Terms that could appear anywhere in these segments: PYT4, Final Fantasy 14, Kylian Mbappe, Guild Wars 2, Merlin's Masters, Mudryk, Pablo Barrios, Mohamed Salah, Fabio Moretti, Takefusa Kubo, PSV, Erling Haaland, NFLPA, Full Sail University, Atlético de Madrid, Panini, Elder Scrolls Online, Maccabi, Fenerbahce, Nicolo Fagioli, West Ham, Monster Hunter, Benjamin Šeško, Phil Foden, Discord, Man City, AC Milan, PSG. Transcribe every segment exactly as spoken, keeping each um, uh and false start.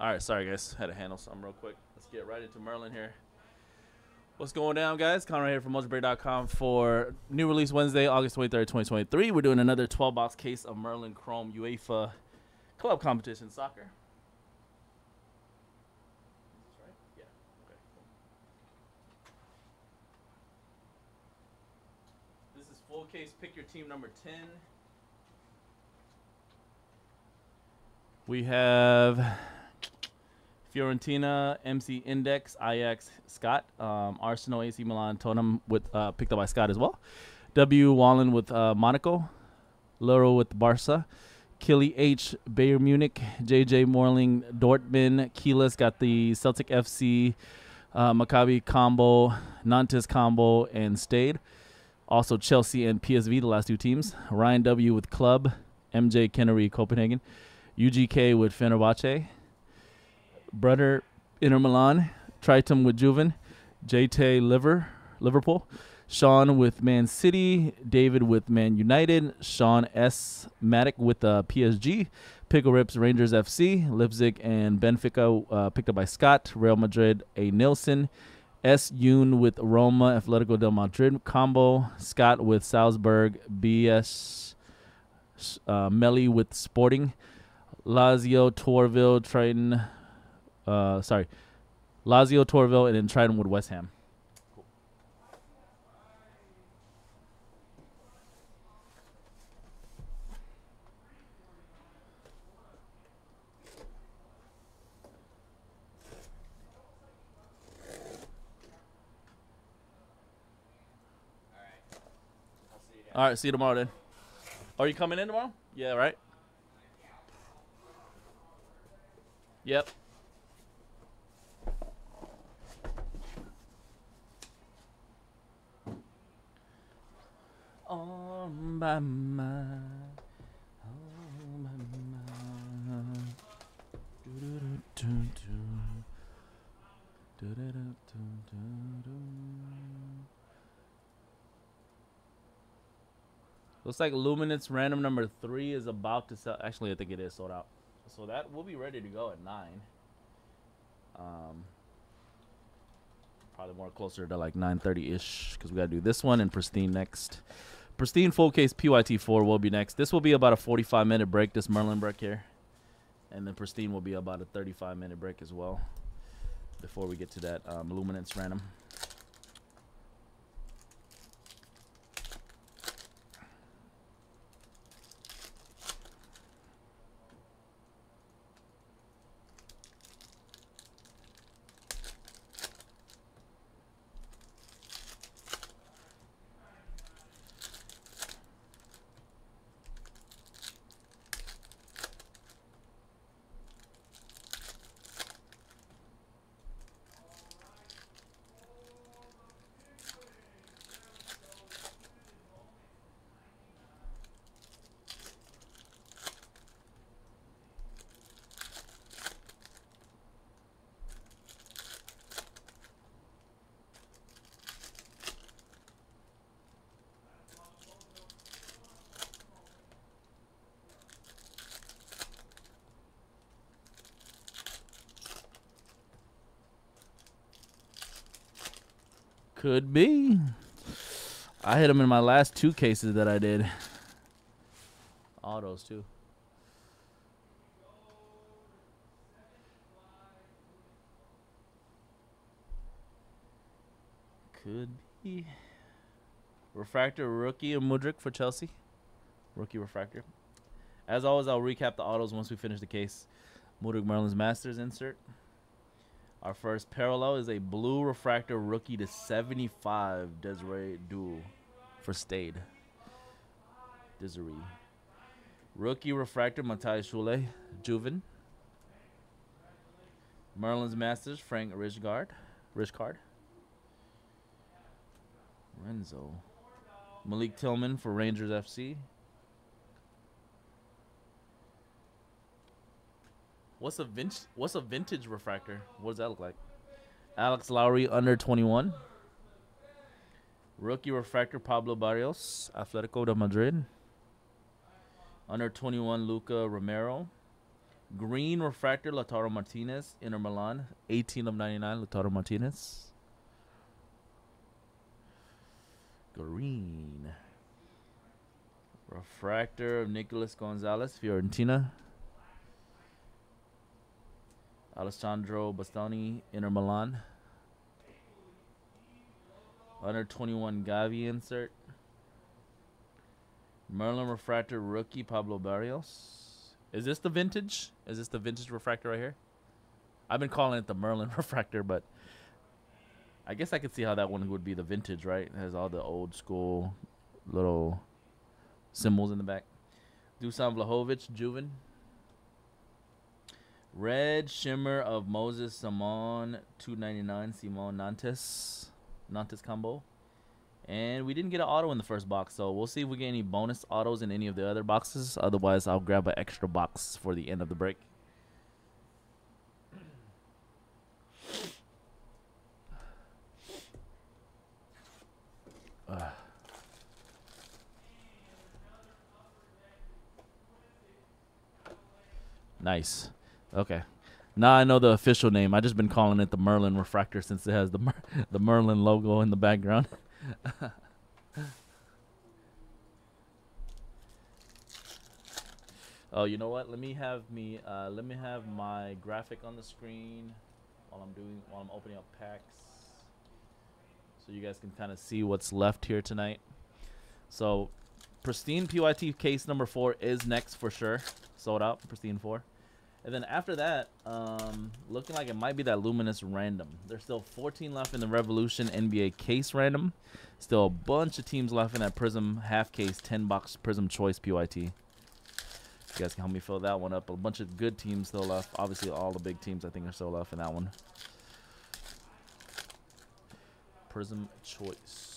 All right, sorry guys, had to handle something real quick. Let's get right into Merlin here. What's going down, guys? Conrad here from multiplayer dot com for new release Wednesday, August twenty-third, twenty twenty-three. We're doing another twelve box case of Merlin Chrome UEFA Club Competition Soccer. Full case, pick your team number ten. We have Fiorentina, M C Index, I X, Scott, um, Arsenal, A C Milan, Tottenham with uh, picked up by Scott as well. W Wallen with uh, Monaco, Loro with Barca, Killy H, Bayern Munich, J J Morling, Dortmund, Keyless got the Celtic F C, uh, Maccabi combo, Nantes combo, and Stade. Also, Chelsea and P S V, the last two teams. Ryan W. with Club. M J Kennery, Copenhagen. U G K with Fenerbahce. Brunner, Inter Milan. Tritum with Juven. J T Liver, Liverpool. Sean with Man City. David with Man United. Sean S. Matic with uh, P S G. Pickle Rips, Rangers F C. Leipzig and Benfica uh, picked up by Scott. Real Madrid, A. Nilsson. S. Yoon with Roma, Atletico del Madrid combo. Scott with Salzburg, B S. Uh, Melly with Sporting. Lazio, Torville, Triton. Uh, sorry. Lazio, Torville, and then Triton with West Ham. Cool. All right, see you tomorrow then. Are you coming in tomorrow? Yeah, right? Yep. Oh, my, my. Oh, my, my. Do, do, do, do, do. Do, do, do, do, do. Looks like Luminance random number three is about to sell. Actually, I think it is sold out. So that will be ready to go at nine. Um, probably more closer to like nine thirty-ish because we got to do this one and Pristine next. Pristine full case P Y T four will be next. This will be about a forty-five minute break, this Merlin break here. And then Pristine will be about a thirty-five minute break as well before we get to that um, Luminance random. Could be. I hit them in my last two cases that I did. Autos too. Could be. Refractor rookie and Mudryk for Chelsea. Rookie refractor. As always, I'll recap the autos once we finish the case. Mudryk Merlin's Masters insert. Our first parallel is a blue refractor rookie to seventy-five Desiree Duel for Stade. Desiree. Rookie refractor Matthias Schule, Juven. Merlin's Masters Frank Richgard, Richcard. Renzo. Malik Tillman for Rangers F C. What's a vintage? What's a vintage refractor? What does that look like? Alex Lowry under twenty-one. Rookie refractor Pablo Barrios, Atletico de Madrid. Under twenty-one Luca Romero. Green refractor, Lautaro Martinez, Inter Milan, eighteen of ninety-nine, Lautaro Martinez. Green refractor of Nicolas Gonzalez, Fiorentina. Alessandro Bastoni, Inter Milan. Under twenty-one Gavi insert. Merlin refractor rookie, Pablo Barrios. Is this the vintage? Is this the vintage refractor right here? I've been calling it the Merlin refractor, but I guess I could see how that one would be the vintage, right? It has all the old school little symbols in the back. Dusan Vlahovic, Juven. Red shimmer of Moses Simon, two ninety-nine, Simon Nantes. Nantes combo. And we didn't get an auto in the first box, so we'll see if we get any bonus autos in any of the other boxes. Otherwise, I'll grab an extra box for the end of the break. Uh. Nice. Okay. Now I know the official name. I've just been calling it the Merlin refractor since it has the Mer the Merlin logo in the background. Oh, you know what? Let me have me uh, let me have my graphic on the screen while I'm doing while I'm opening up packs, so you guys can kind of see what's left here tonight. So Pristine P Y T case number four is next for sure. Sold out, Pristine four. And then after that, um, looking like it might be that Luminance random. There's still fourteen left in the Revolution N B A case random. Still a bunch of teams left in that Prism half case, ten box Prism Choice P Y T. You guys can help me fill that one up. A bunch of good teams still left. Obviously, all the big teams I think are still left in that one. Prism Choice.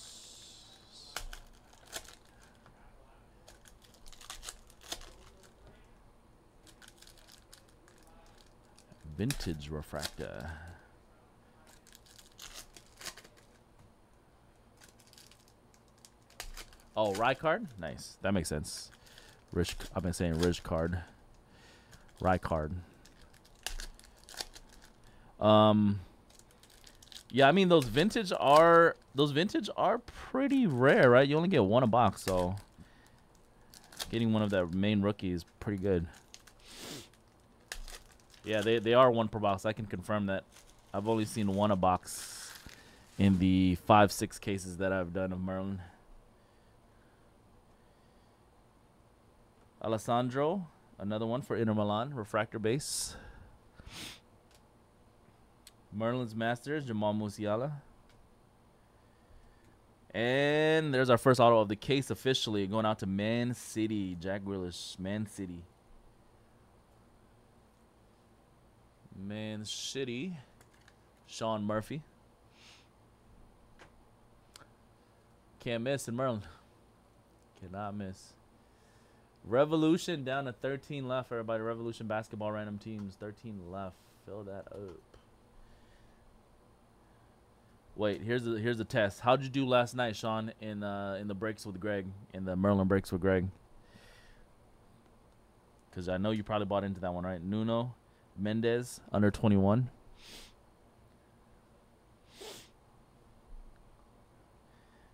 Vintage refractor. Oh, Rycard? Nice. That makes sense. Rich, I've been saying Rich card. Rycard. Um Yeah, I mean those vintage are those vintage are pretty rare, right? You only get one a box, so getting one of that main rookie is pretty good. Yeah, they, they are one per box. I can confirm that. I've only seen one a box in the five, six cases that I've done of Merlin. Alessandro, another one for Inter Milan, refractor base. Merlin's Masters, Jamal Musiala. And there's our first auto of the case officially, going out to Man City, Jack Grealish, Man City. Man City, Sean Murphy. Can't miss in Merlin. Cannot miss. Revolution down to thirteen left. Everybody, Revolution basketball random teams. thirteen left. Fill that up. Wait, here's the here's the test. How'd you do last night, Sean? In uh, in the breaks with Greg, in the Merlin breaks with Greg. Because I know you probably bought into that one, right? Nuno Mendez, under twenty-one.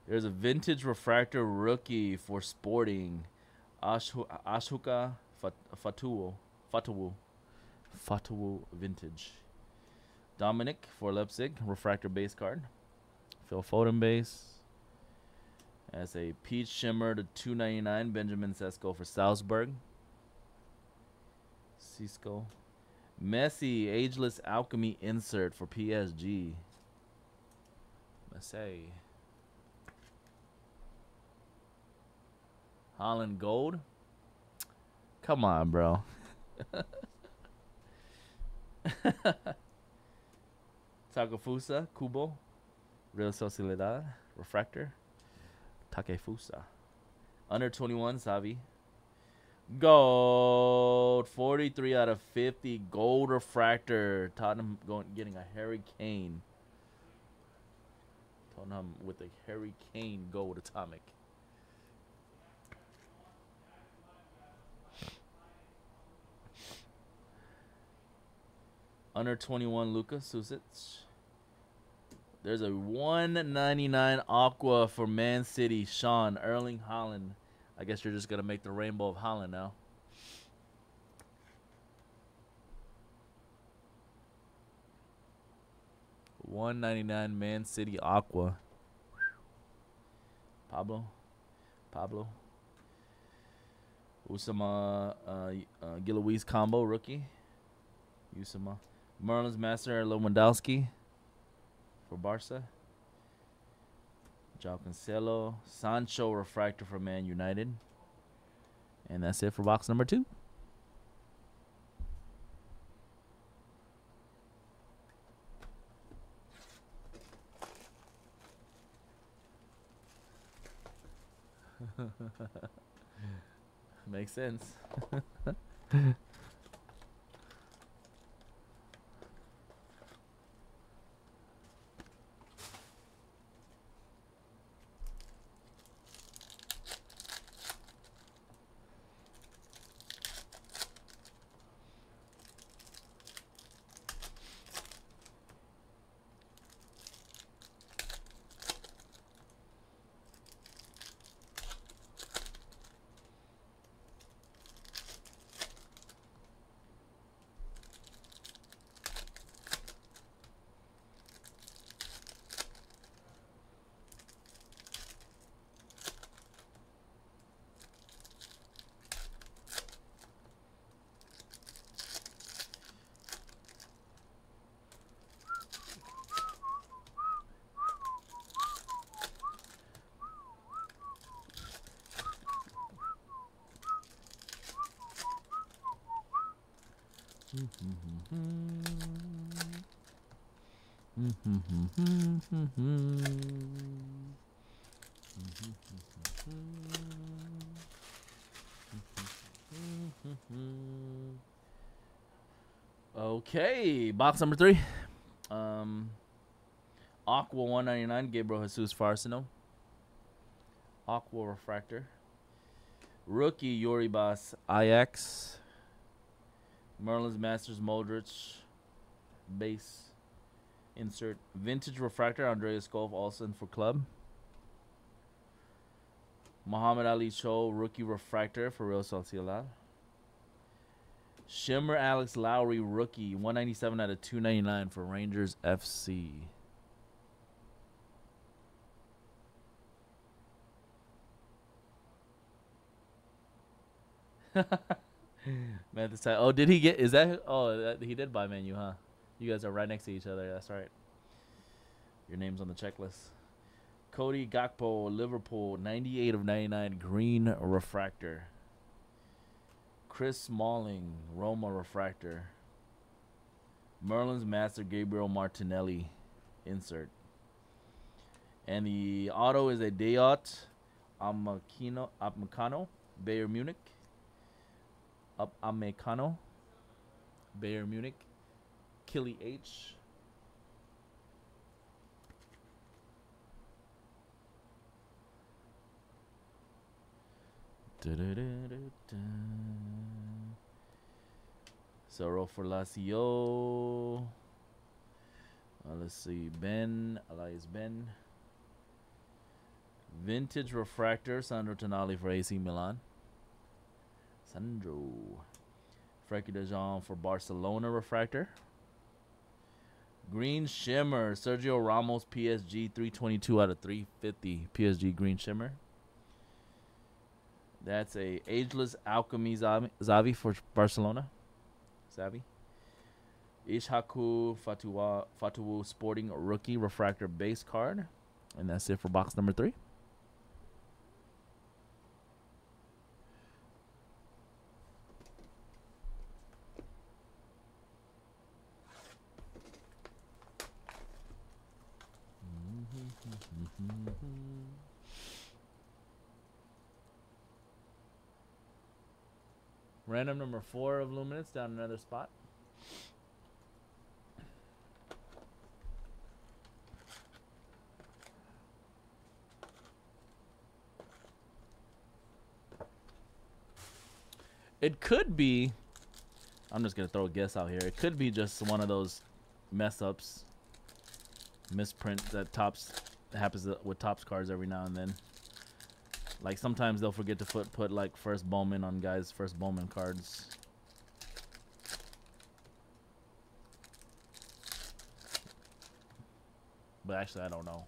There's a vintage refractor rookie for Sporting, Ashu Ashuka Fat Fatuo Fatuo Fatuo vintage. Dominic for Leipzig, refractor base card. Phil Foden base. As a peach shimmer to two ninety-nine, Benjamin Sesko for Salzburg. Sesko. Messi, Ageless Alchemy insert for P S G. Messi. Haaland Gold. Come on, bro. Takefusa, Kubo. Real Sociedad, refractor. Takefusa. Under twenty-one, Xavi. Gold, forty-three out of fifty, gold refractor. Tottenham going getting a Harry Kane. Tottenham with a Harry Kane gold atomic. Under twenty-one, Luka Susic. There's a one ninety-nine Aqua for Man City, Sean, Erling Haaland. I guess you're just going to make the rainbow of Haaland now. one ninety-nine Man City Aqua. Pablo. Pablo. Usama uh, uh, Gilouise combo rookie. Usama. Merlin's Master Lewandowski for Barca. Joao Cancelo. Sancho refractor for Man United. And that's it for box number two. Makes sense. Okay, box number three. Um, Aqua one ninety-nine, Gabriel Jesus for Arsenal. Aqua refractor. Rookie Yoribas Ajax. Merlin's Masters Modric base insert. Vintage refractor Andreas Golf Olsen for club. Muhammad Ali Cho rookie refractor for Real Sociedad. Shimmer Alex Lowry rookie one ninety-seven out of two ninety-nine for Rangers F C. Man, this time. Oh, did he get? Is that? Oh, that, he did buy Man U, huh? You guys are right next to each other. That's right. Your name's on the checklist. Cody Gakpo, Liverpool, ninety-eight of ninety-nine, green refractor. Chris Smalling, Roma refractor. Merlin's Master, Gabriel Martinelli, insert. And the auto is a Dayot Upamecano, Upamecano, Bayern Munich. Upamecano, Bayern Munich, Killy H. Da -da -da -da -da. Sorrow for Lazio. Uh, let's see, Ben, Elias Ben. Vintage refractor, Sandro Tonali for A C Milan. Sandro. Frankie de Jong for Barcelona refractor. Green Shimmer, Sergio Ramos, P S G, three twenty-two out of three fifty. P S G Green Shimmer. That's a Ageless Alchemy Xavi for Barcelona. Xavi. Ishaku Fatuwa, Fatuwu Sporting rookie refractor base card. And that's it for box number three. Random number four of Luminance down another spot. It could be I'm just going to throw a guess out here. It could be just one of those mess-ups, misprints that tops happens with tops cards every now and then. Like, sometimes they'll forget to put, put like, first Bowman on guys' first Bowman cards. But actually, I don't know.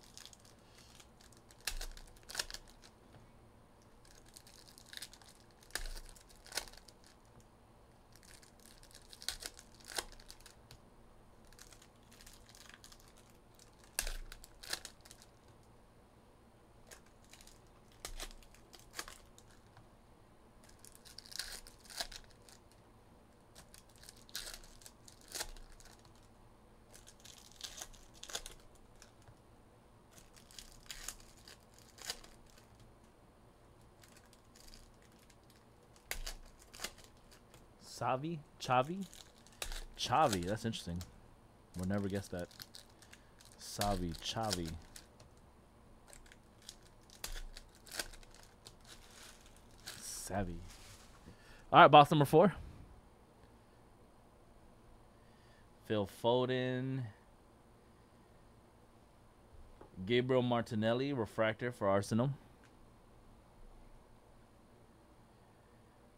Xavi? Xavi? Xavi. That's interesting. We'll never guess that. Xavi. Xavi. Savvy. All right, box number four. Phil Foden. Gabriel Martinelli, refractor for Arsenal.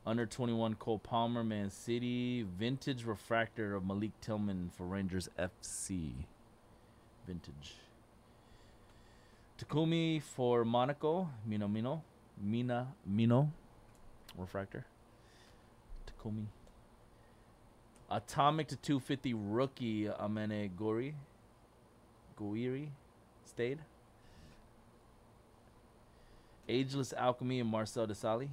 Under twenty-one, Cole Palmer, Man City. Vintage refractor of Malik Tillman for Rangers F C. Vintage. Takumi for Monaco. Mino Mino. Mina Mino. Refractor. Takumi. Atomic to two fifty, rookie Amene Gori. Goiri. Stade. Ageless Alchemy and Marcel Desailly.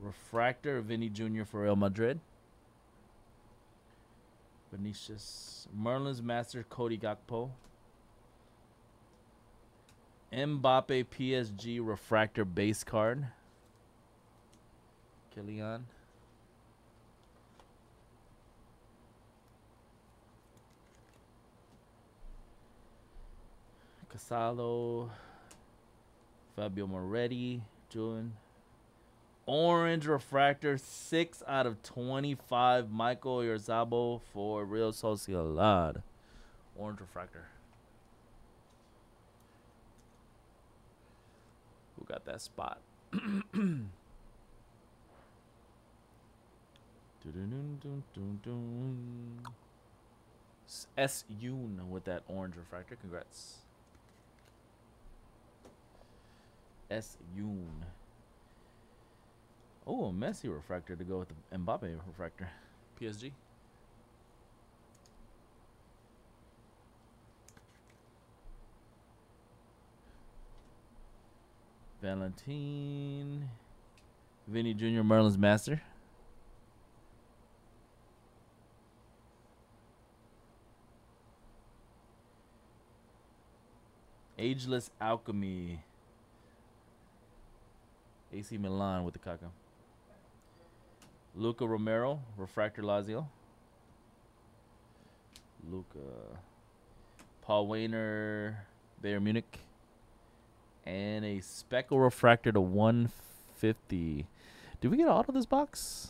Refractor of Vinny Junior for Real Madrid. Vinicius. Merlin's Master Cody Gakpo. Mbappe P S G refractor base card. Kylian. Casalo. Fabio Moretti. Julian. Orange refractor, six out of twenty-five, Michael Oyarzabal for Real Sociedad. Orange refractor. Who got that spot? S. Yoon with that orange refractor. Congrats. S. Yoon. Oh, a Messi refractor to go with the Mbappe refractor. P S G. Valentin. Vinny Junior Merlin's Master. Ageless Alchemy. A C Milan with the Kaka. Luca Romero, refractor Lazio. Luca. Paul Wayner, Bayern Munich. And a speckle refractor to one fifty. Did we get an auto this box?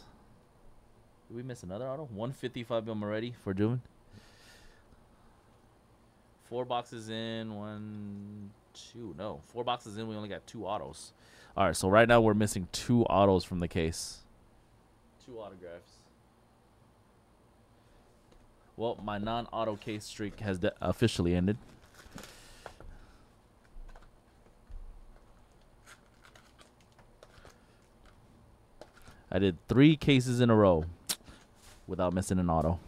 Did we miss another auto? one fifty Fabio Moretti for Juven. Four boxes in, one, two, no. Four boxes in, we only got two autos. All right, so right now we're missing two autos from the case. Two autographs. Well, my non-auto case streak has officially ended. I did three cases in a row without missing an auto.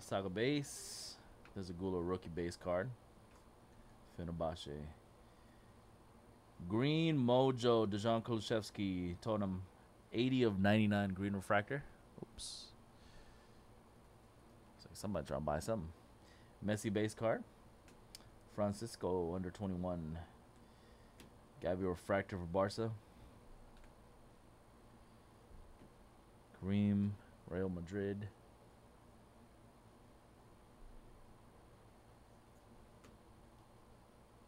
Saga base. There's a Gula rookie base card. Fenerbahce. Green Mojo, Dejan Kulusevski, Tottenham, eighty of ninety-nine green refractor. Oops. Looks like somebody trying to buy something. Messi base card. Francisco, under twenty-one. Gavi refractor for Barca. Kareem, Real Madrid.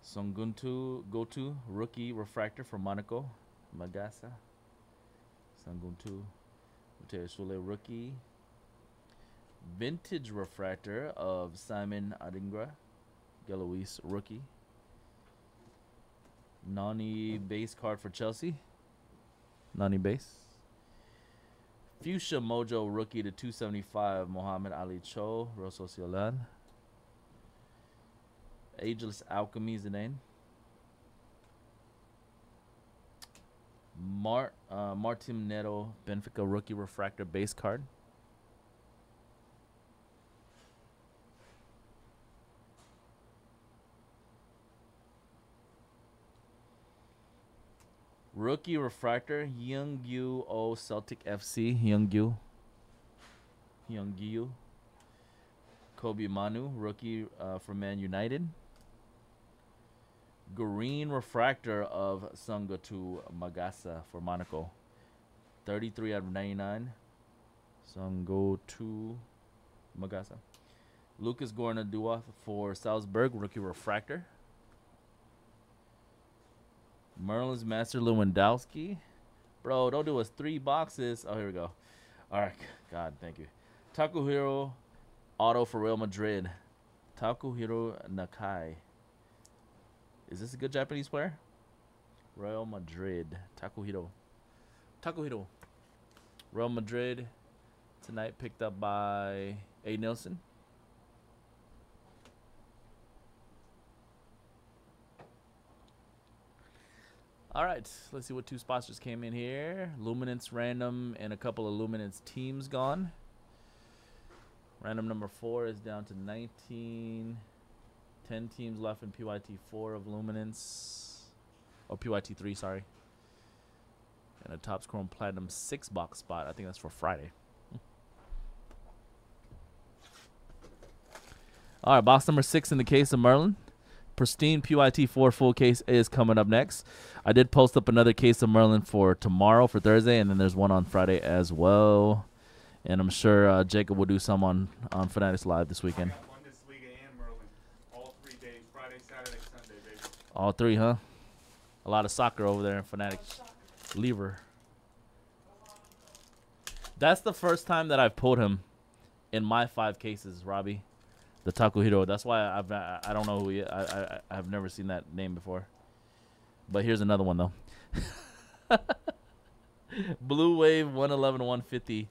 Sanguntu Gotu, rookie refractor for Monaco, Magasa. Sanguntu, Mateo Sule, rookie. Vintage refractor of Simon Adingra, Gelois, rookie. Nani base card for Chelsea, Nani base. Fuchsia Mojo, rookie to two seventy-five, Mohamed Ali Cho, Real Sociedad. Ageless Alchemy is the name. Mart, uh, Martin Neto, Benfica rookie refractor base card. Rookie refractor, Youngyu O, Celtic F C, Youngyu. Youngyu. Kobe Manu, rookie uh, for Man United. Green refractor of Sangotu Magasa for Monaco, thirty-three out of ninety-nine. Sangotu Magasa. Lucas Gornadua for Salzburg, rookie refractor. Merlin's Master Lewandowski. Bro, don't do us three boxes. Oh, here we go. All right, God, thank you. Takuhiro auto for Real Madrid. Takuhiro Nakai. Is this a good Japanese player? Real Madrid. Takuhiro. Takuhiro. Real Madrid. Tonight picked up by A. Nelson. All right. Let's see what two spots just came in here. Luminance random and a couple of Luminance teams gone. Random number four is down to nineteen. ten teams left in P Y T four of Luminance. Or P Y T three, sorry. And a Topps Chrome Platinum six box spot. I think that's for Friday. All right, box number six in the case of Merlin. Pristine P Y T four full case is coming up next. I did post up another case of Merlin for tomorrow, for Thursday, and then there's one on Friday as well. And I'm sure uh, Jacob will do some on, on Fanatics Live this weekend. All three, huh? A lot of soccer over there in Fanatics. Lever. That's the first time that I've pulled him in my five cases, Robbie. The Takuhiro. That's why I've, I, I don't know who he is. I, I, I've never seen that name before. But here's another one, though. Blue Wave one eleven to one fifty.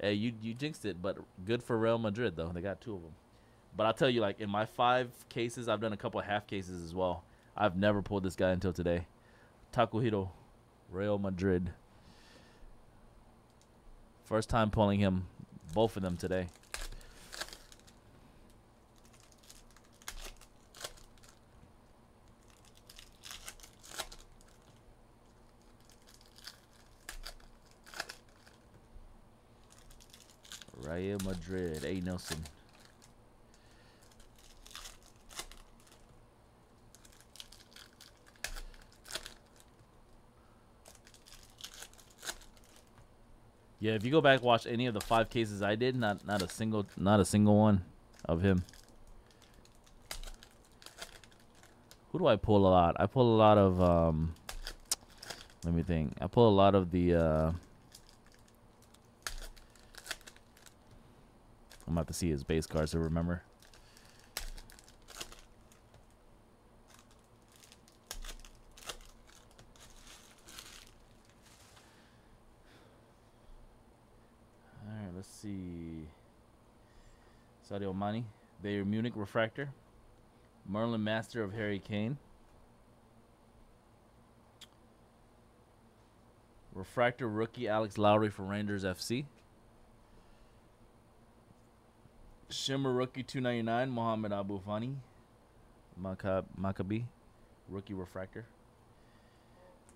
Hey, you, you jinxed it, but good for Real Madrid, though. They got two of them. But I'll tell you, like, in my five cases, I've done a couple of half cases as well. I've never pulled this guy until today. Takuhiro, Real Madrid. First time pulling him, both of them today. Real Madrid, A. Nelson. Yeah, if you go back and watch any of the five cases I did, not not a single not a single one of him. Who do I pull a lot? I pull a lot of um let me think. I pull a lot of the uh I'm about to see his base cards to remember. Sadio Mane, Bayern Munich refractor, Merlin Master of Harry Kane. Refractor rookie Alex Lowry for Rangers F C. Shimmer rookie two ninety-nine Mohamed Aboufani, Maccabi Maccabi rookie refractor.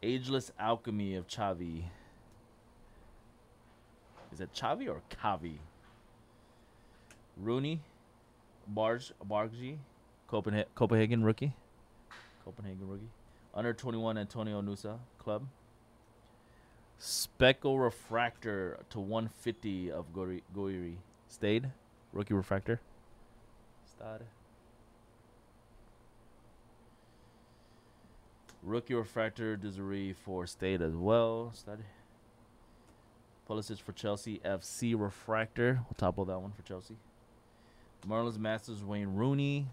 Ageless Alchemy of Xavi. Is that Xavi or Cavi? Rooney Barge Bargji Copenhagen, Copenhagen rookie. Copenhagen rookie. Under twenty-one Antonio Nusa club. Speckle refractor to one fifty of Goiri, Goiri. Stade rookie refractor. Stade rookie refractor Duzuri for Stade as well. Stade Pulisic for Chelsea F C refractor. We'll topple that one for Chelsea. Merlin's Masters Wayne Rooney.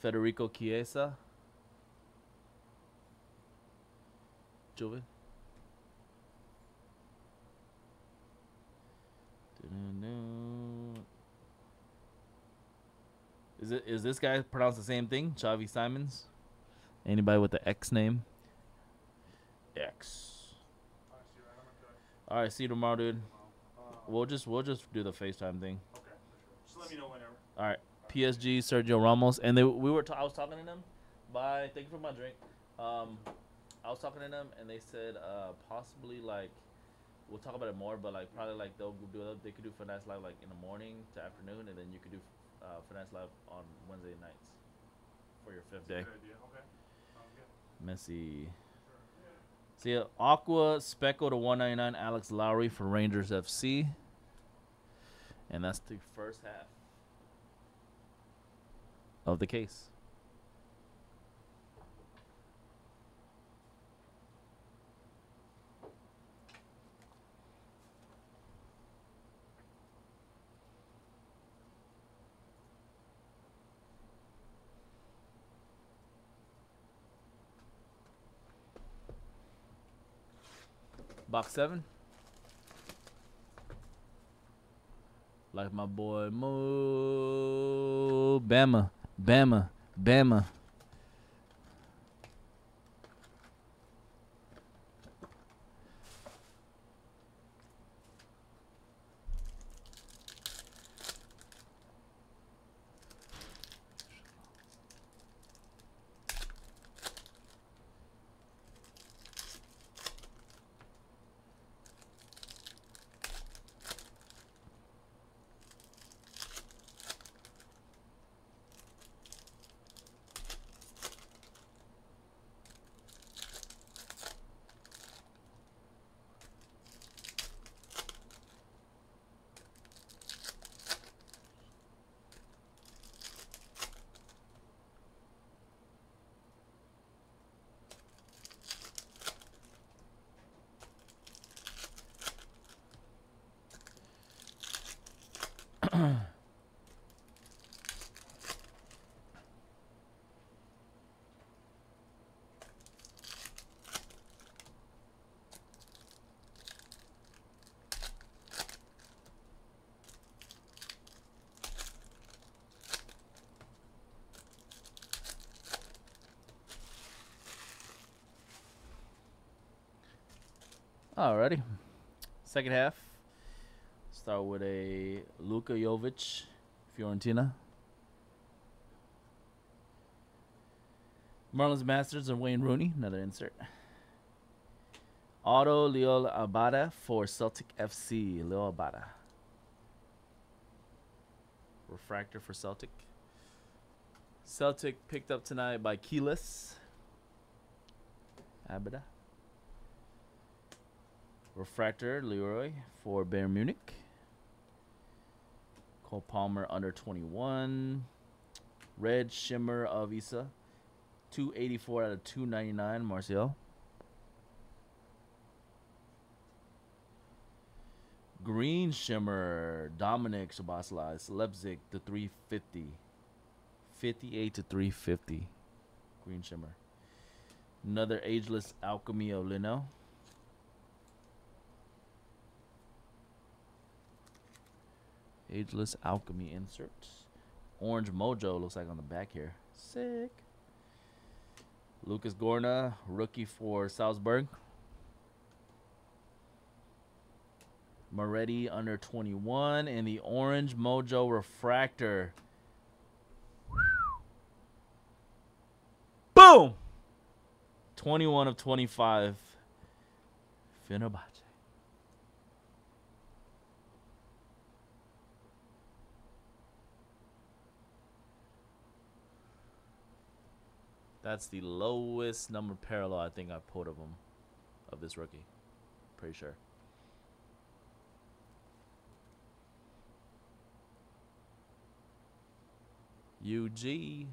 Federico Chiesa. Juve. Is it is this guy pronounced the same thing? Xavi Simons? Anybody with the X name? X. All right, see you tomorrow, dude. We'll just we'll just do the FaceTime thing. Okay. Just let me know whenever. All right. P S G Sergio Ramos, and they we were t I was talking to them. Bye. Thank you for my drink. Um. I was talking to them, and they said uh, possibly, like, we'll talk about it more, but, like, probably, like, they'll do they could do Finance Live, like, in the morning to afternoon, and then you could do uh, Finance Live on Wednesday nights for your fifth day. That's a good idea. Okay. Sounds good. Messy. Sure. Yeah. See, Aqua Speckle to one ninety-nine, Alex Lowry for Rangers F C. And that's the first half of the case. Box seven. Like my boy Mo. Bama. Bama. Bama. Alrighty, second half. Start with a Luka Jovic, Fiorentina. Merlin's Masters and Wayne Rooney, another insert. Auto Leol Abada for Celtic F C, Leol Abada. Refractor for Celtic. Celtic picked up tonight by Keyless Abada. Refractor, Leroy for Bayern Munich. Cole Palmer, under twenty-one. Red Shimmer of Issa. two eighty-four out of two ninety-nine, Martial. Green Shimmer, Dominic Szoboszlai, Leipzig to three fifty. fifty-eight to three fifty. Green Shimmer. Another Ageless Alchemy of Leno. Ageless Alchemy inserts. Orange Mojo looks like on the back here. Sick. Lucas Gorna, rookie for Salzburg. Moretti under twenty-one and the Orange Mojo Refractor. Boom! twenty-one of twenty-five. Fenerbahce. That's the lowest number parallel I think I pulled of them, of this rookie. Pretty sure. U G.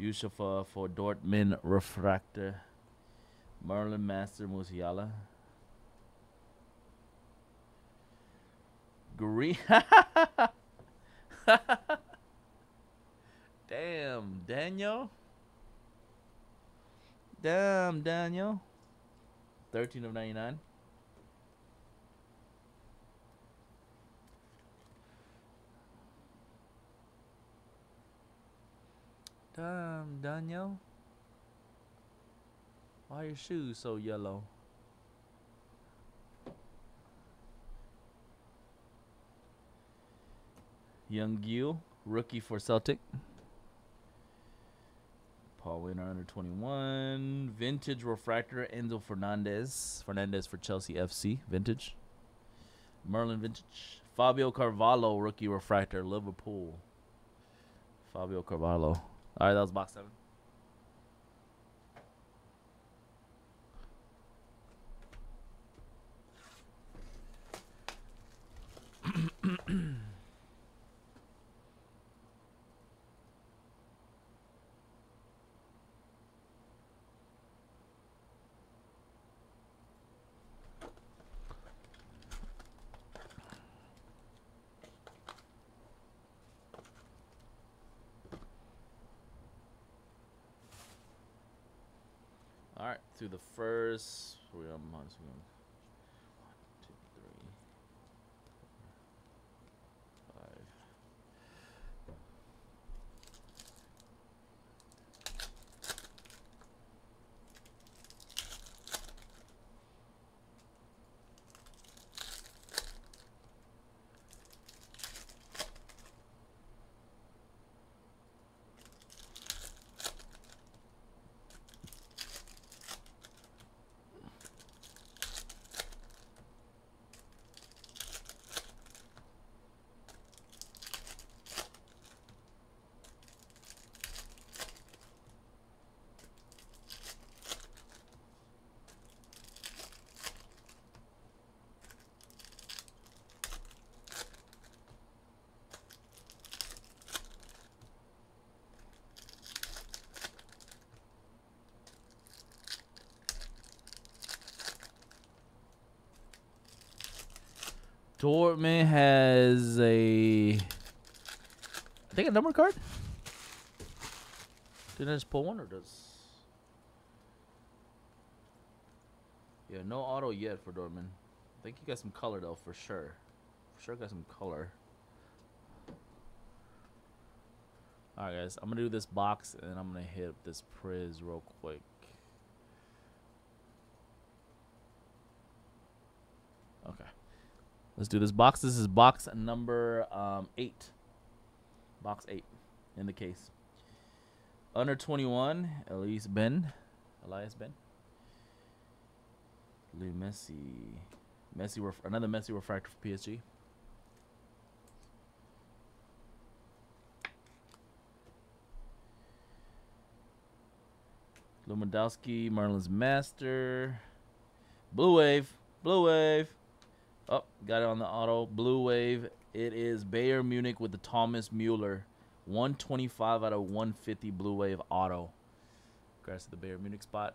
Yusufa for Dortmund Refractor. Merlin Master Musiala. Green. Damn, Daniel. Damn, Daniel. thirteen of ninety-nine. Damn, Daniel. Why are your shoes so yellow? Young Gil, rookie for Celtic. Paul Winner under twenty-one. Vintage Refractor, Enzo Fernandez. Fernandez for Chelsea F C. Vintage. Merlin Vintage. Fabio Carvalho, rookie refractor, Liverpool. Fabio Carvalho. All right, that was box seven. All right, through the first, we are months ago. One, two, three, Dortmund has a, I think a number card. Didn't I just pull one or does? Yeah, no auto yet for Dortmund. I think he got some color though, for sure. For sure got some color. All right, guys, I'm gonna do this box and I'm gonna hit up this Priz real quick. Let's do this box. This is box number um, eight. Box eight in the case. Under twenty-one, Elias Ben. Elias Ben. Leo Messi. Messi ref another Messi refractor for P S G. Lewandowski, Merlin's Master. Blue Wave. Blue Wave. Oh, got it on the auto. Blue Wave. It is Bayern Munich with the Thomas Mueller. one twenty-five out of one fifty Blue Wave auto. Congrats to the Bayern Munich spot.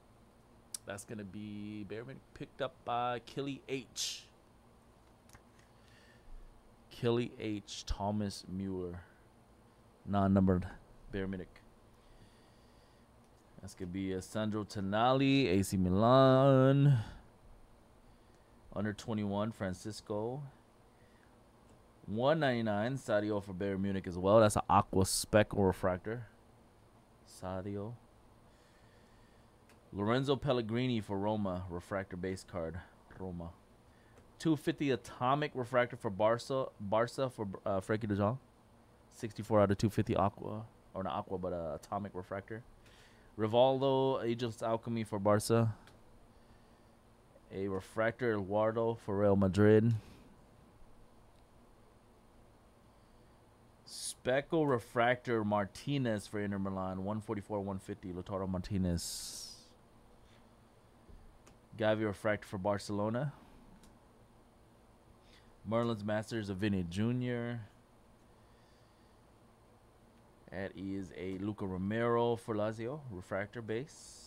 That's going to be Bayern Munich picked up by Killy H. Killy H. Thomas Mueller. non-numbered Bayern Munich. That's going to be Sandro Tonali, A C Milan. Under twenty-one, Francisco. one ninety-nine, Sadio for Bayern Munich as well. That's an Aqua Spec or Refractor. Sadio. Lorenzo Pellegrini for Roma. Refractor base card. Roma. two fifty Atomic Refractor for Barca. Barca for uh, Frenkie de Jong. sixty-four out of two fifty Aqua. Or not Aqua, but uh, Atomic Refractor. Rivaldo, Aegis Alchemy for Barca. A Refractor, Eduardo for Real Madrid. Speckle Refractor, Martinez for Inter Milan. one forty-four, one fifty, Lautaro Martinez. Gavi Refractor for Barcelona. Merlin's Masters of Vinny Junior That is a Luca Romero for Lazio. Refractor base.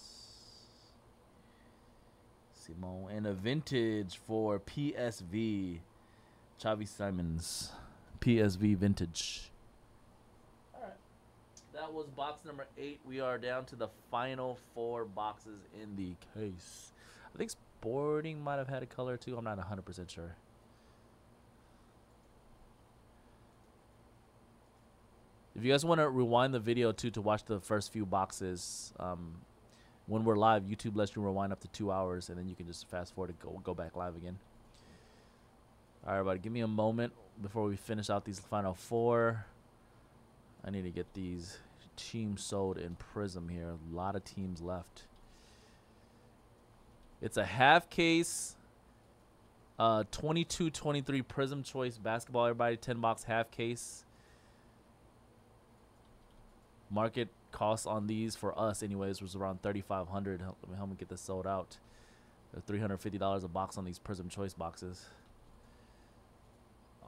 Simone. And a vintage for P S V. Xavi Simons. P S V vintage. All right. That was box number eight. We are down to the final four boxes in the case. I think Sporting might have had a color too. I'm not one hundred percent sure. If you guys want to rewind the video too to watch the first few boxes, um, when we're live, YouTube lets you rewind up to two hours, and then you can just fast forward and go go back live again. All right, everybody, give me a moment before we finish out these final four. I need to get these teams sold in Prism here. A lot of teams left. It's a half case, uh, twenty-two twenty-three Prism Choice basketball. Everybody, ten box half case. Market cost on these for us anyways was around thirty-five hundred dollars. Help, help me get this sold out. three hundred fifty dollars a box on these Prism Choice boxes.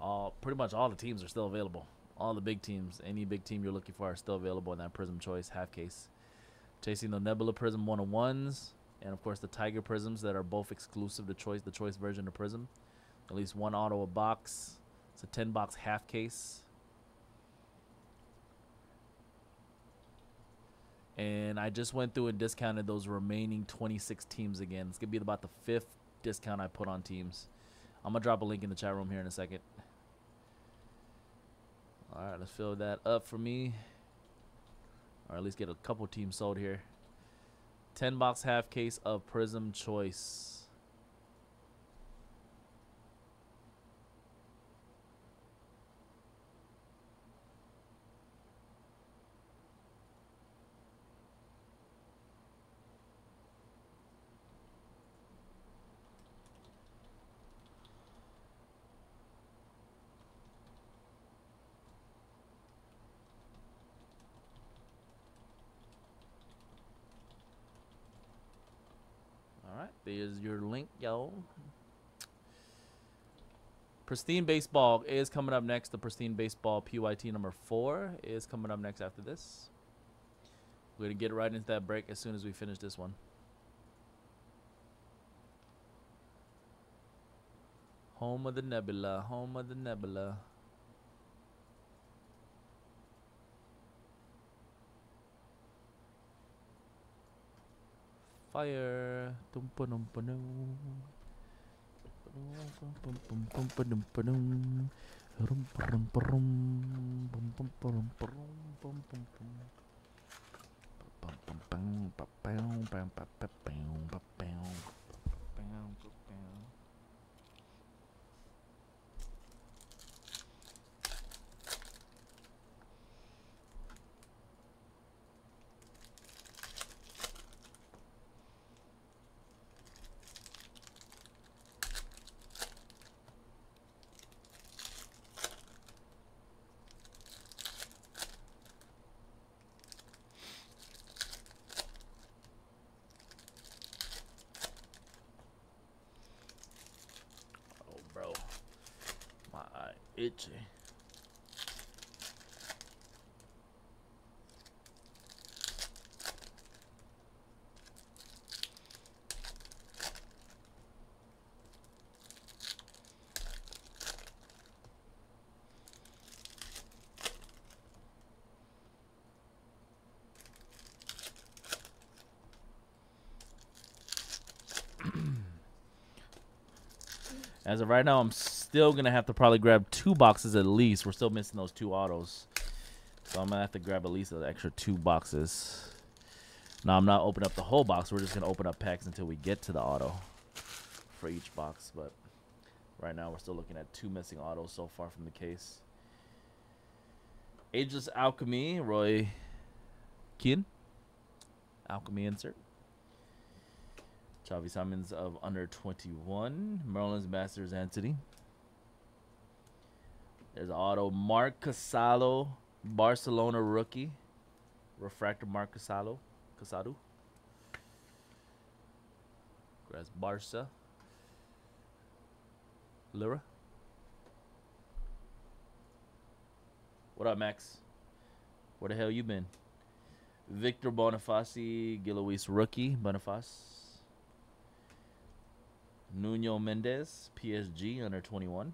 All pretty much all the teams are still available. All the big teams, any big team you're looking for, are still available in that Prism Choice half case. Chasing the Nebula Prism one oh ones, and of course the Tiger Prisms that are both exclusive to Choice, the Choice version of Prism. At least one auto a box. It's a ten box half case. And I just went through and discounted those remaining twenty-six teams again. It's going to be about the fifth discount I put on teams. I'm going to drop a link in the chat room here in a second. All right, let's fill that up for me. Or at least get a couple teams sold here. ten box half case of Prism Choice. Is your link, yo. Pristine Baseball is coming up next. The Pristine Baseball P Y T number four is coming up next after this. We're going to get right into that break as soon as we finish this one. Home of the Nebula. Home of the Nebula. Fire. Itchy. As of right now, I'm still going to have to probably grab two boxes at least. We're still missing those two autos. So I'm going to have to grab at least an extra two boxes. Now, I'm not opening up the whole box. We're just going to open up packs until we get to the auto for each box. But right now, we're still looking at two missing autos so far from the case. Ageless Alchemy, Roy Keane. Alchemy insert. Xavi Simons of under twenty-one. Merlin's Masters Anthony. There's auto Marc Casado, Barcelona rookie. Refractor Marc Casado. Casado. Grass Barca. Lira. What up, Max? Where the hell you been? Victor Bonifaci, Gilois rookie, Boniface. Nuno Mendes, P S G, under twenty-one.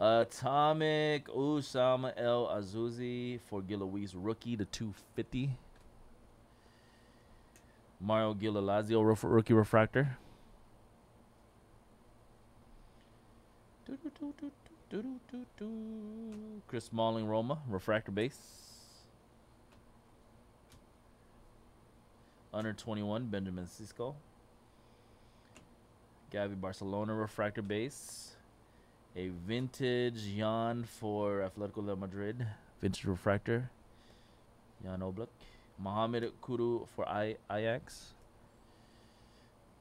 Atomic Usama El Azuzi for Gilois rookie, the two fifty. Mario Gila Lazio, rookie refractor. Chris Smalling, Roma, refractor base. Under twenty-one, Benjamin Sisko. Gavi Barcelona refractor base. A vintage Jan for Atletico de Madrid. Vintage refractor. Jan Oblak. Mohamed Kuru for I Ajax.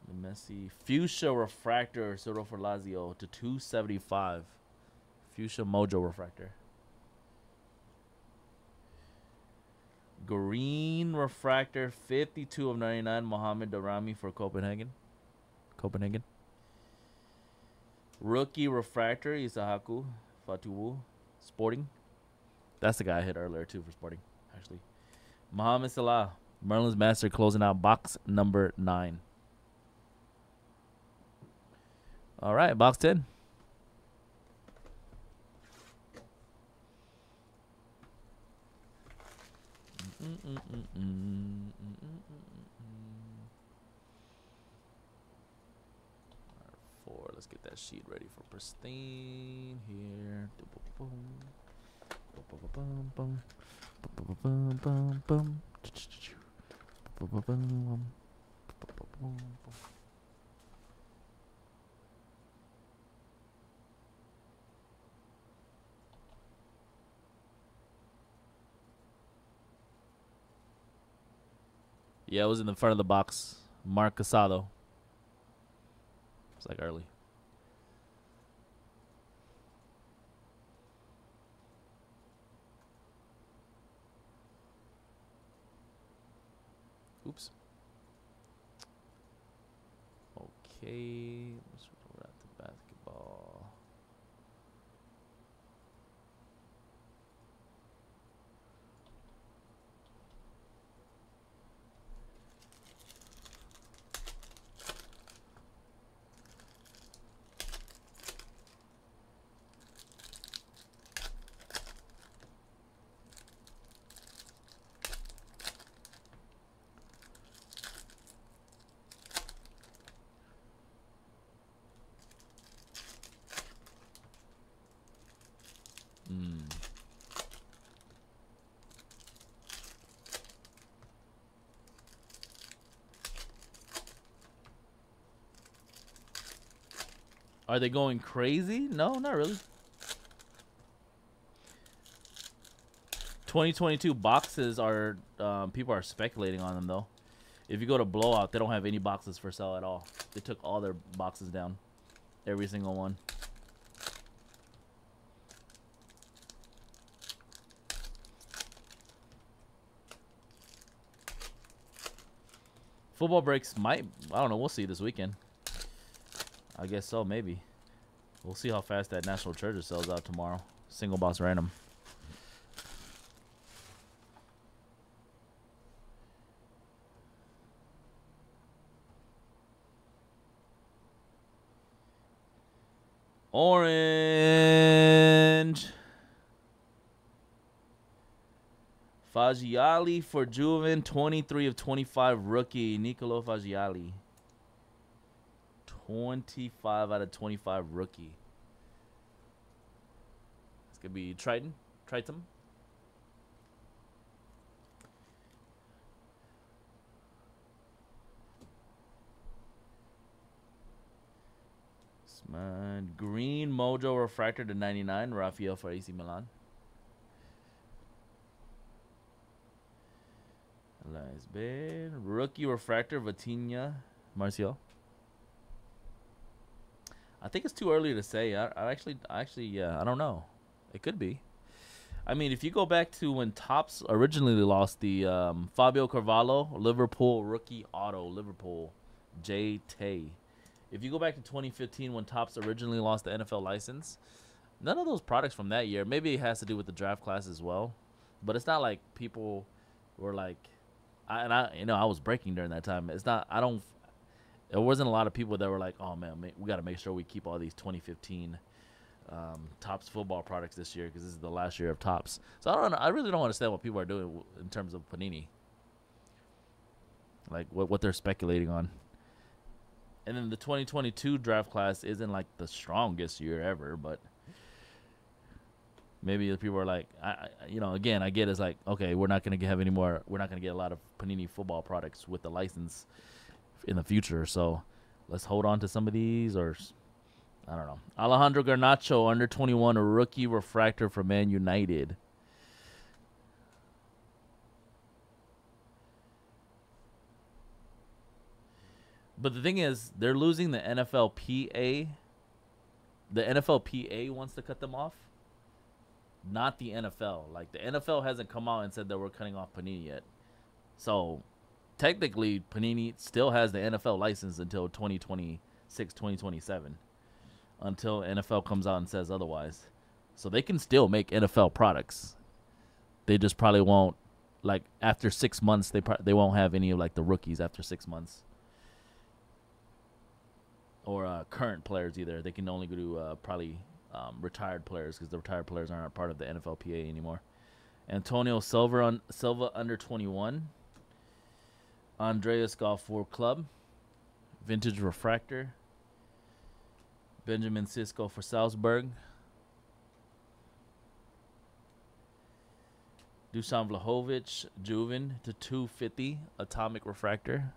The Messi. Fuchsia refractor. Ciro for Lazio to two seventy-five. Fuchsia Mojo refractor. Green refractor. fifty-two of ninety-nine. Mohamed Darami for Copenhagen. Copenhagen. Rookie refractor, Isahaku Fatuwu, Sporting. That's the guy I hit earlier, too, for Sporting, actually. Mohamed Salah, Merlin's Master, closing out box number nine. All right, box ten. Mm-mm-mm-mm-mm. Let's get that sheet ready for Pristine here. Yeah, it was in the front of the box. Marc Casado. It's like early. Oops. Okay, let's go at the basketball. Are they going crazy? No, not really. twenty twenty-two boxes are, um, people are speculating on them, though. If you go to Blowout, they don't have any boxes for sale at all. They took all their boxes down. Every single one. Football breaks might, I don't know, we'll see this weekend. I guess so, maybe. We'll see how fast that National Treasure sells out tomorrow. Single box random. Orange. Fagioli for Juven. twenty-three of twenty-five rookie. Nicolo Fagioli. twenty-five out of twenty-five rookie. It's going to be Triton. Triton. Man, green Mojo Refractor to ninety-nine, Rafael for A C Milan. Nice bid. Rookie Refractor, Vitinha, Martial. I think it's too early to say. I, I actually, I actually, uh, I don't know. It could be. I mean, if you go back to when Topps originally lost the um, Fabio Carvalho, Liverpool rookie auto, Liverpool, J. Tay. If you go back to twenty fifteen when Topps originally lost the N F L license, none of those products from that year, maybe it has to do with the draft class as well, but it's not like people were like, I, and I, you know, I was breaking during that time. It's not, I don't, there wasn't a lot of people that were like, oh man, we got to make sure we keep all these twenty fifteen um, Topps football products this year because this is the last year of Topps. So I don't, I really don't understand what people are doing in terms of Panini, like what what they're speculating on. And then the twenty twenty-two draft class isn't like the strongest year ever, but maybe the people are like, I, you know, again, I get it's like, okay, we're not going to have any more, we're not going to get a lot of Panini football products with the license in the future. So let's hold on to some of these, or I don't know. Alejandro Garnacho, under twenty-one, a rookie refractor for Man United. But the thing is, they're losing the N F L P A. The N F L P A wants to cut them off, not the N F L. Like, the N F L hasn't come out and said that we're cutting off Panini yet. So, technically, Panini still has the N F L license until twenty twenty-six, twenty twenty-seven, until N F L comes out and says otherwise. So, they can still make N F L products. They just probably won't, like, after six months, they, pro they won't have any of, like, the rookies after six months. Or uh, current players either. They can only go to uh, probably um, retired players because the retired players aren't part of the N F L P A anymore. Antonio Silva, on, Silva under twenty-one. Andreas Gofford Club. Vintage Refractor. Benjamin Sisko for Salzburg. Dusan Vlahovic, Juven to two fifty. Atomic Refractor.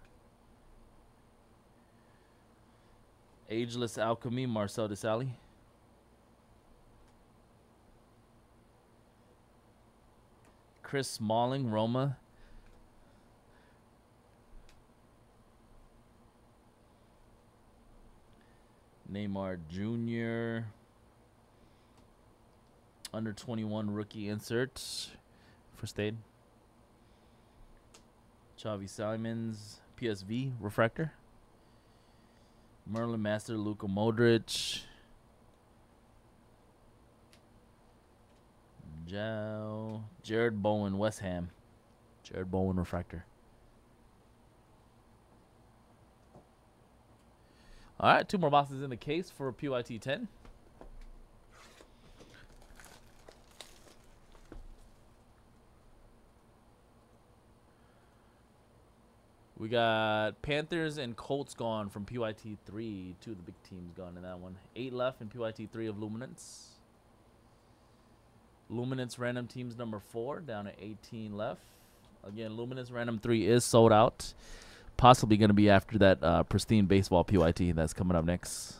Ageless Alchemy, Marcel Desailly. Chris Smalling, Roma. Neymar Junior Under twenty-one rookie inserts for Stade. Xavi Simons, P S V refractor. Merlin Master, Luka Modric. Joe. Jared Bowen, West Ham. Jared Bowen, refractor. All right, two more boxes in the case for P Y T ten. We got Panthers and Colts gone from P Y T three. Two of the big teams gone in that one. Eight left in P Y T three of Luminance. Luminance Random Teams number four down to eighteen left. Again, Luminance Random three is sold out. Possibly going to be after that uh, Pristine Baseball P Y T that's coming up next.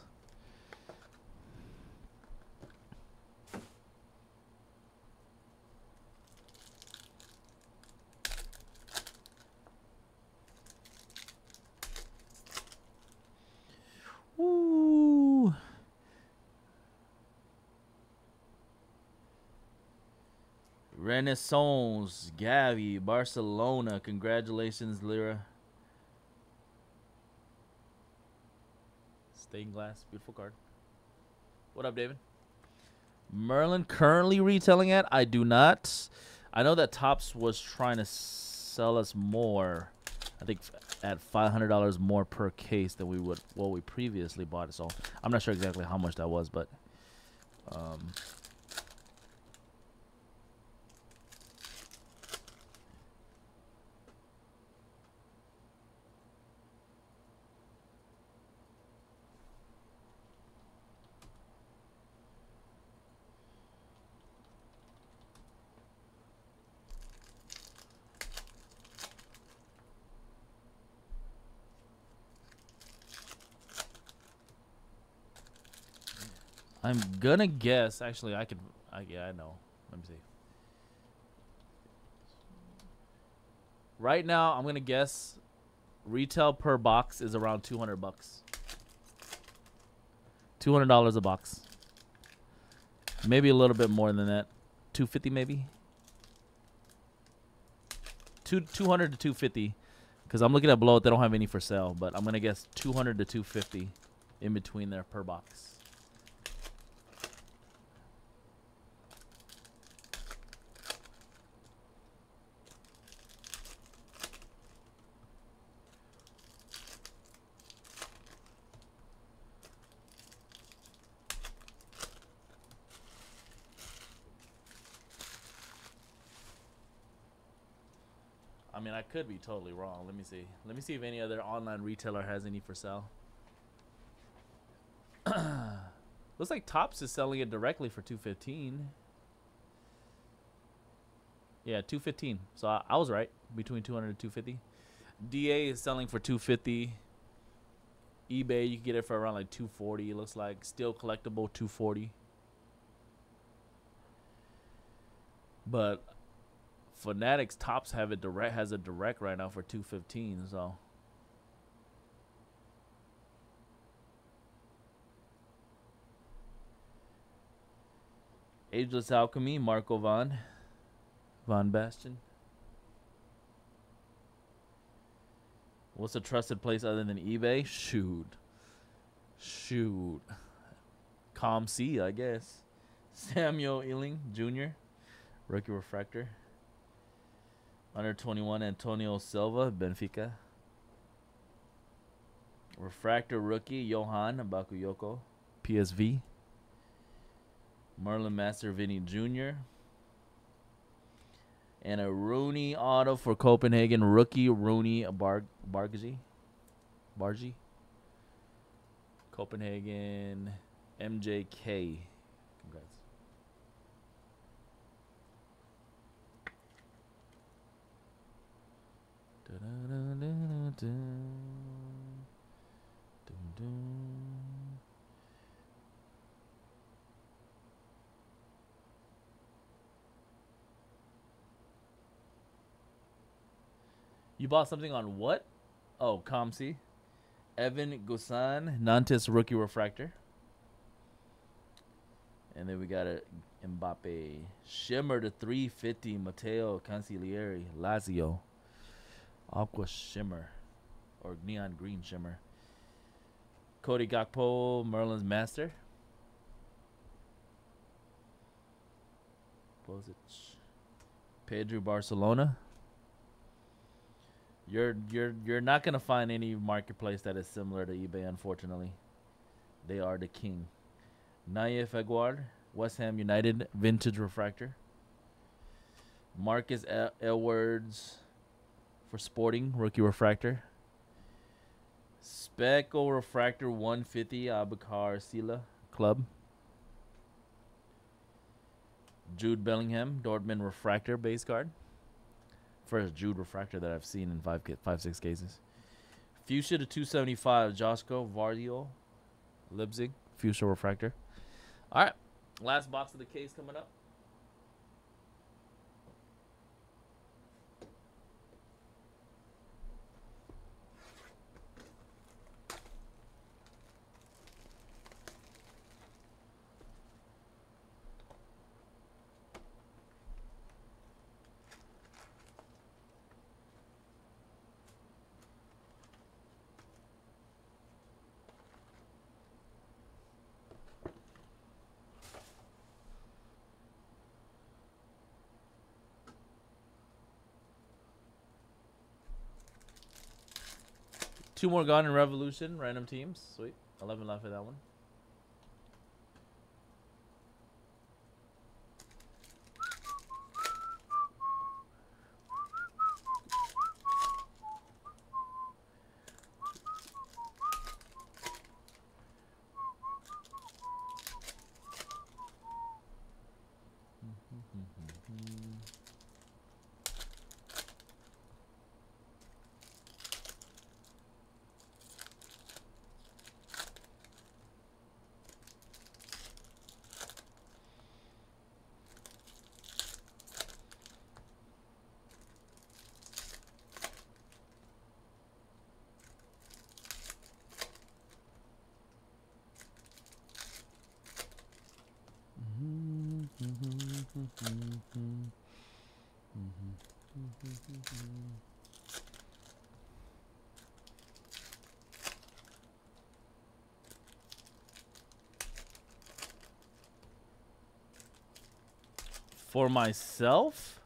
Renaissance, Gavi, Barcelona. Congratulations, Lyra. Stained glass, beautiful card. What up, David? Merlin currently retailing at? I do not. I know that Topps was trying to sell us more. I think at five hundred dollars more per case than we would what we previously bought. So I'm not sure exactly how much that was, but. Um, I'm gonna guess. Actually, I could. I, yeah, I know. Let me see. Right now, I'm gonna guess retail per box is around two hundred bucks. two hundred dollars a box. Maybe a little bit more than that. two fifty maybe. two hundred to two fifty. Because I'm looking at below it, they don't have any for sale, but I'm gonna guess two hundred to two fifty in between there per box. I mean, I could be totally wrong. Let me see. Let me see if any other online retailer has any for sale. Looks like Topps is selling it directly for two fifteen. Yeah, two fifteen. So I, I was right. Between two hundred and two fifty. D A is selling for two fifty. eBay, you can get it for around like two forty. It looks like still collectible two forty. But Fanatics Tops have it direct has a direct right now for two fifteen, so Ageless Alchemy, Marco Von. Von Bastion. What's a trusted place other than eBay? Shoot. Shoot. ComC, I guess. Samuel Ealing Junior Rookie Refractor. Under twenty-one, Antonio Silva, Benfica. Refractor rookie, Johan Bakayoko, P S V. Merlin Master, Vinny Junior And a Rooney auto for Copenhagen, rookie Rooney Bar Bargy. Bargy. Copenhagen, M J K. Congrats. You bought something on what? Oh, ComC. Evan Gusan, Nantes rookie refractor. And then we got a Mbappe Shimmer to three fifty, Matteo Cancellieri, Lazio. Aqua Shimmer or Neon Green Shimmer. Cody Gakpo, Merlin's Master. Bozic. Pedro Barcelona. You're you're you're not gonna find any marketplace that is similar to eBay, unfortunately. They are the king. Naif Aguar, West Ham United, vintage refractor. Marcus El Elwards. For Sporting, rookie refractor. Speckle refractor one fifty, Abakar Sila, club. Jude Bellingham, Dortmund refractor base card. First Jude refractor that I've seen in five, five six cases. Fuchsia to two seventy-five, Josko Vardio, Leipzig, Fuchsia refractor. All right, last box of the case coming up. Two more gone in Revolution, random teams. Sweet. eleven left for that one. for myself?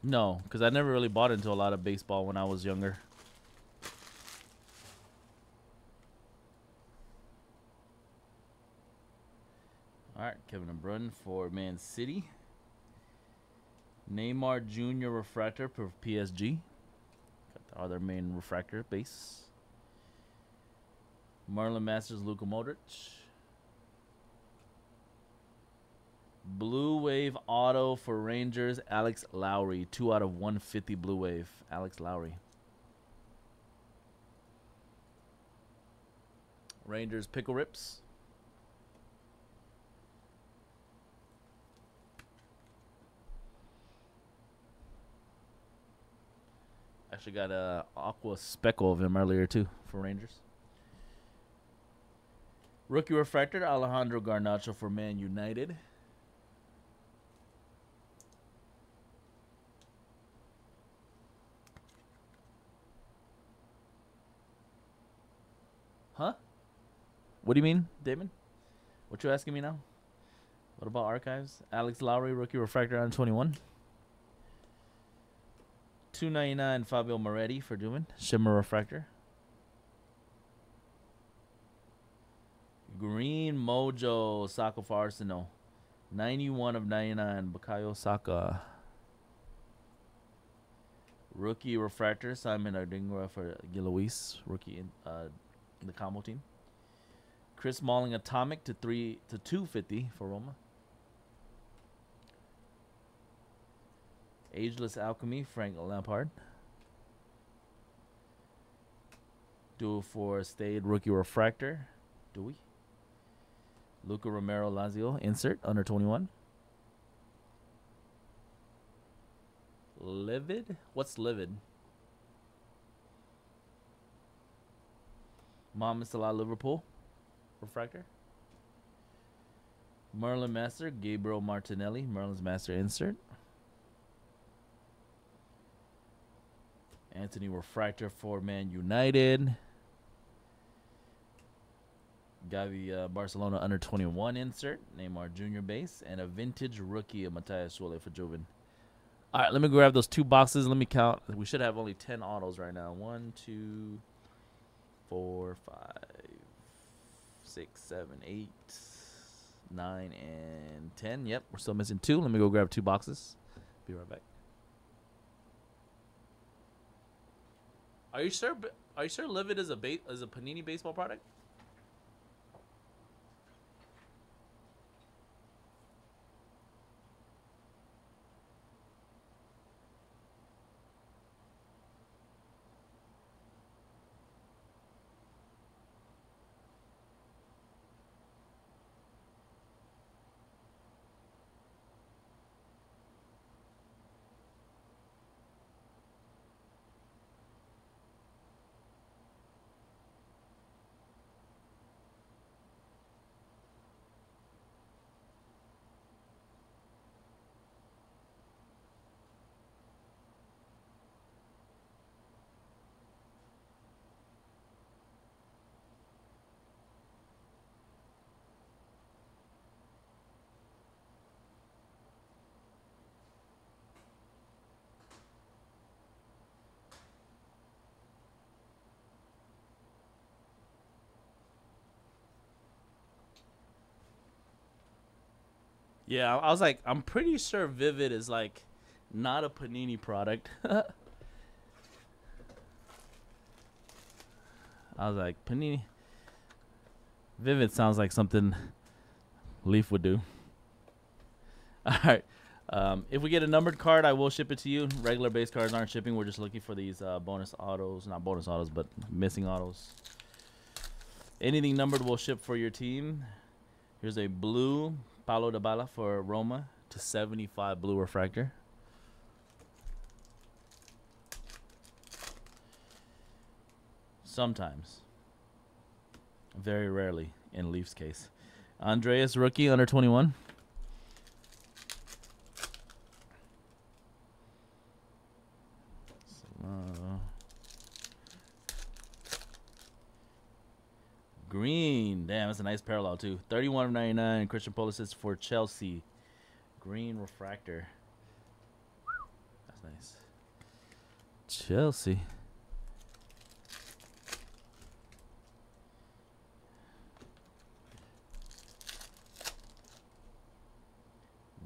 No, because I never really bought into a lot of baseball when I was younger. All right, Kevin De Bruyne for Man City. Neymar Junior refractor for P S G. Got the other main refractor base. Merlin's Masters, Luka Modric. Blue Wave Auto for Rangers, Alex Lowry. two out of one fifty Blue Wave, Alex Lowry. Rangers, Pickle Rips. Actually got an aqua speckle of him earlier, too, for Rangers. Rookie refractor, Alejandro Garnacho for Man United. Huh? What do you mean, Damon? What you asking me now? What about archives? Alex Lowry, rookie refractor on twenty-one. two ninety-nine Fabio Moretti for Duman. Shimmer refractor. Green Mojo Saka for Arsenal. ninety-one of ninety-nine Bukayo Saka. Rookie refractor Simon Ardingwa for Gilois. Rookie in uh, the combo team. Chris Smalling Atomic to three to two fifty for Roma. Ageless Alchemy Frank Lampard. Duel for Stade rookie refractor. Dewey. Luca Romero Lazio insert under twenty-one. Livid? What's livid? Mohamed Salah Liverpool refractor. Merlin Master Gabriel Martinelli, Merlin's Master insert. Anthony refractor for Man United. Gavi uh, Barcelona under twenty-one insert. Neymar Junior base. And a vintage rookie of Matias Sule for Juven. All right, let me grab those two boxes. Let me count. We should have only ten autos right now. One, two, four, five, six, seven, eight, nine, and ten. Yep, we're still missing two. Let me go grab two boxes. Be right back. Are you sure? Are you sure Livid is a ba is a Panini baseball product? Yeah, I was like, I'm pretty sure Vivid is like not a Panini product. I was like, Panini. Vivid sounds like something Leaf would do. All right. Um, if we get a numbered card, I will ship it to you. Regular base cards aren't shipping. We're just looking for these uh, bonus autos. Not bonus autos, but missing autos. Anything numbered will ship for your team. Here's a blue Paulo Dybala for Roma to seventy-five blue refractor. Sometimes. Very rarely in Leafs case. Andreas rookie under twenty-one. So, uh, Green. Damn, that's a nice parallel, too. thirty-one of ninety-nine. Christian Pulisic for Chelsea. Green refractor. That's nice. Chelsea.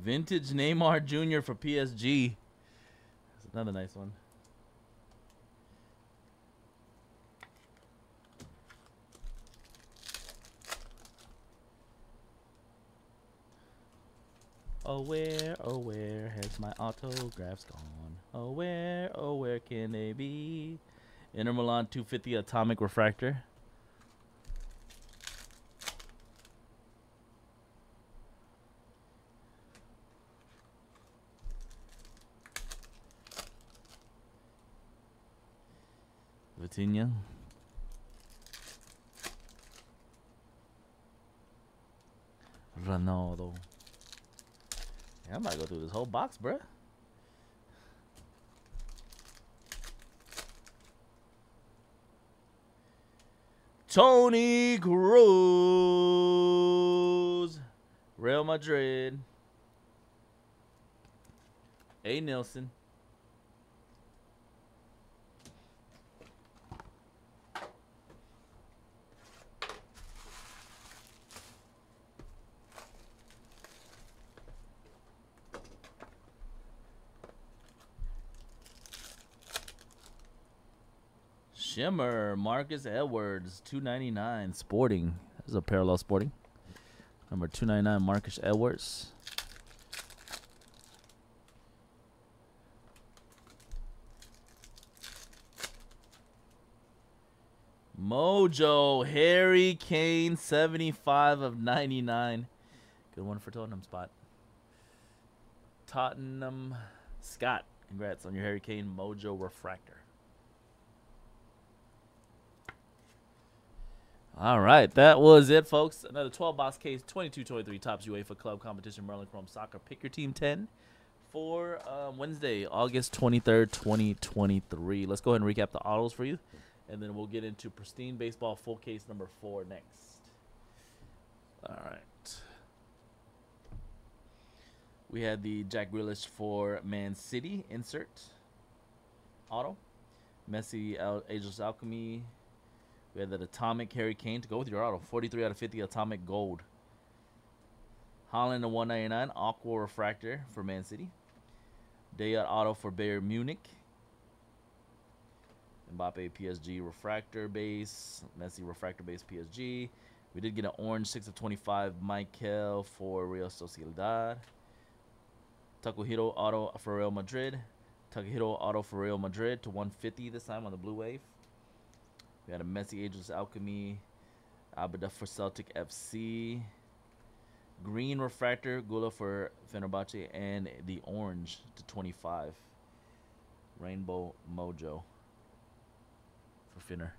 Vintage Neymar Junior for P S G. That's another nice one. Oh, where, oh, where has my autographs gone? Oh, where, oh, where can they be? Inter Milan two fifty Atomic Refractor. Vitinha. Ronaldo. I might go through this whole box, bruh. Tony Cruz, Real Madrid. A. Nelson. Shimmer, Marcus Edwards, two ninety-nine, Sporting. This is a parallel Sporting. Number two ninety-nine, Marcus Edwards. Mojo, Harry Kane, seventy-five of ninety-nine. Good one for Tottenham spot. Tottenham Scott, congrats on your Harry Kane Mojo refractor. All right, that was it, folks. Another twelve box case, twenty-two twenty-three Topps UEFA Club Competition Merlin Chrome Soccer. Pick your team ten for um, Wednesday, August twenty-third, twenty twenty-three. Let's go ahead and recap the autos for you, and then we'll get into Pristine Baseball full case number four next. All right. We had the Jack Grealish for Man City insert auto. Messi, Al Ageless Alchemy. We had that Atomic Harry Kane to go with your auto. forty-three out of fifty Atomic Gold. Haaland to one ninety-nine. Aqua Refractor for Man City. Dayot auto for Bayern Munich. Mbappe P S G Refractor Base. Messi Refractor Base P S G. We did get an orange six of twenty-five Michael for Real Sociedad. Takuhiro auto for Real Madrid. Takuhiro auto for Real Madrid to one fifty this time on the Blue Wave. We had a Messi Ageless Alchemy, Abada for Celtic F C, Green Refractor, Gula for Fenerbahce, and the Orange to twenty-five. Rainbow Mojo for Finner.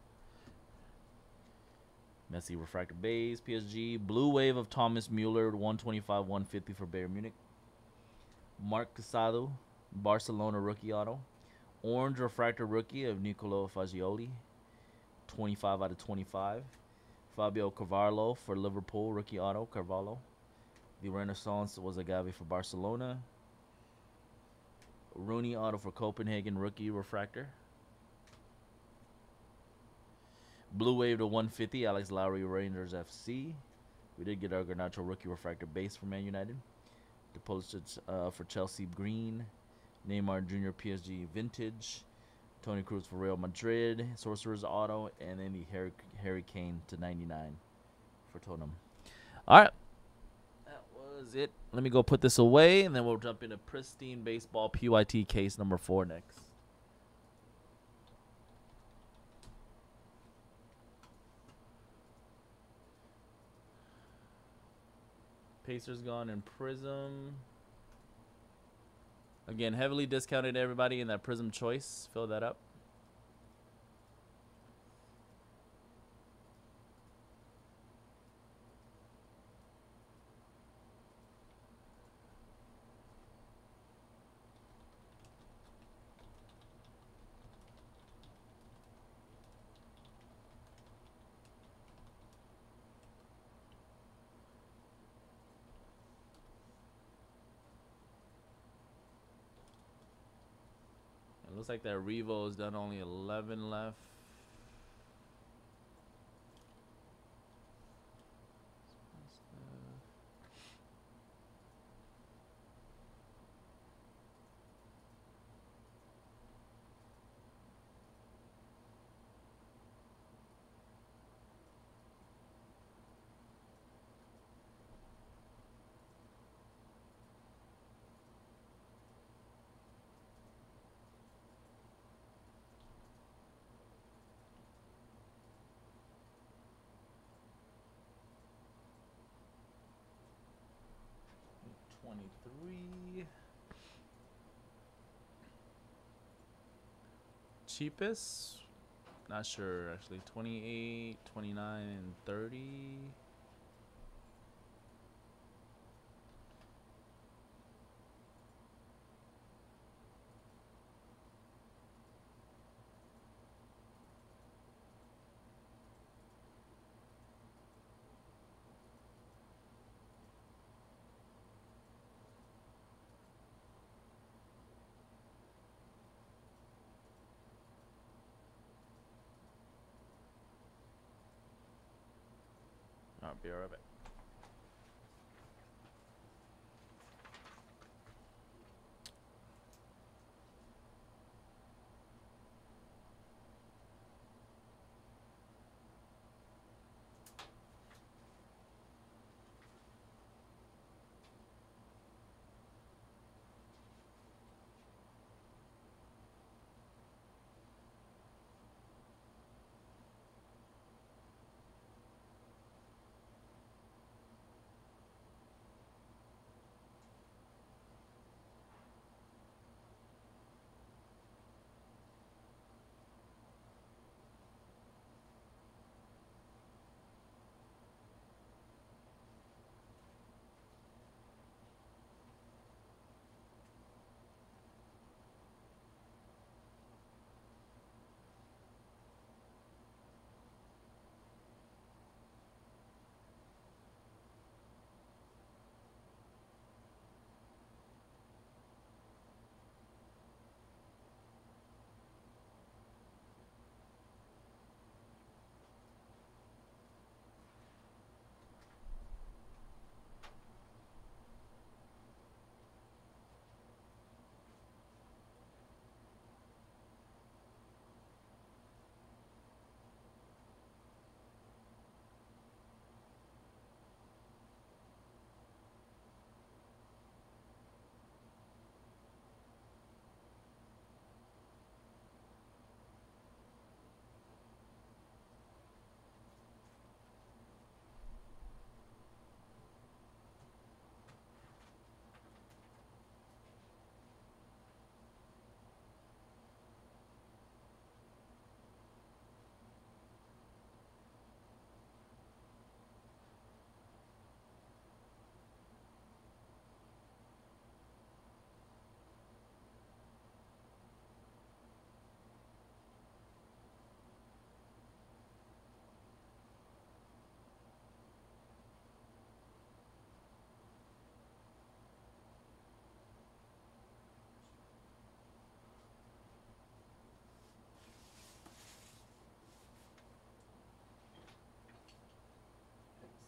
Messi Refractor Base, P S G, Blue Wave of Thomas Mueller, one twenty-five, one fifty for Bayern Munich. Marc Casado, Barcelona Rookie Auto. Orange Refractor Rookie of Niccolo Fagioli. twenty-five out of twenty-five. Fabio Carvalho for Liverpool, rookie auto, Carvalho. The Renaissance was a Xavi for Barcelona. Rooney auto for Copenhagen, rookie refractor. Blue Wave to one fifty, Alex Lowry, Rangers F C. We did get our Garnacho rookie refractor base for Man United. The Pulisic uh, for Chelsea, green. Neymar Junior, P S G, vintage. Tony Cruz for Real Madrid, Sorcerer's Auto, and then the Harry, Harry Kane to ninety-nine for Tottenham. All right. That was it. Let me go put this away, and then we'll jump into Pristine Baseball P Y T case number four next. Pacers gone in Prism. Again, heavily discounted everybody in that Prism choice. Fill that up. Looks like that Revo has done only eleven left. twenty-three. Cheapest? Not sure, actually. twenty-eight, twenty-nine, and thirty. I'll be right back.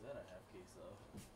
That I have case of.